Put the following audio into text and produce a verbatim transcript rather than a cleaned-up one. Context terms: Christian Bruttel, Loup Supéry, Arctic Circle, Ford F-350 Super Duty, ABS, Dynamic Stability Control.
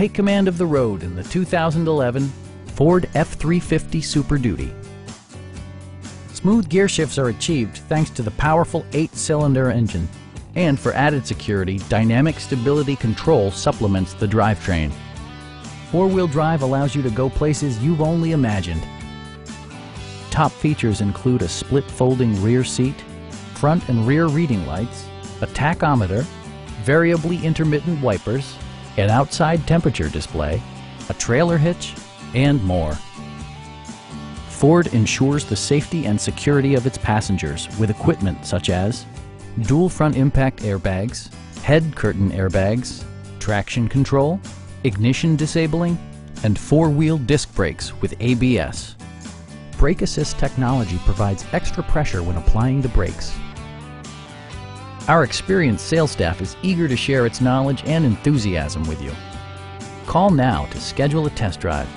Take command of the road in the two thousand eleven Ford F three fifty Super Duty. Smooth gear shifts are achieved thanks to the powerful eight-cylinder engine. And for added security, Dynamic Stability Control supplements the drivetrain. Four-wheel drive allows you to go places you've only imagined. Top features include a split folding rear seat, front and rear reading lights, a tachometer, variably intermittent wipers, an outside temperature display, a trailer hitch, and more. Ford ensures the safety and security of its passengers with equipment such as dual front impact airbags, head curtain airbags, traction control, ignition disabling, and four-wheel disc brakes with A B S. Brake assist technology provides extra pressure when applying the brakes. Our experienced sales staff is eager to share its knowledge and enthusiasm with you. Call now to schedule a test drive.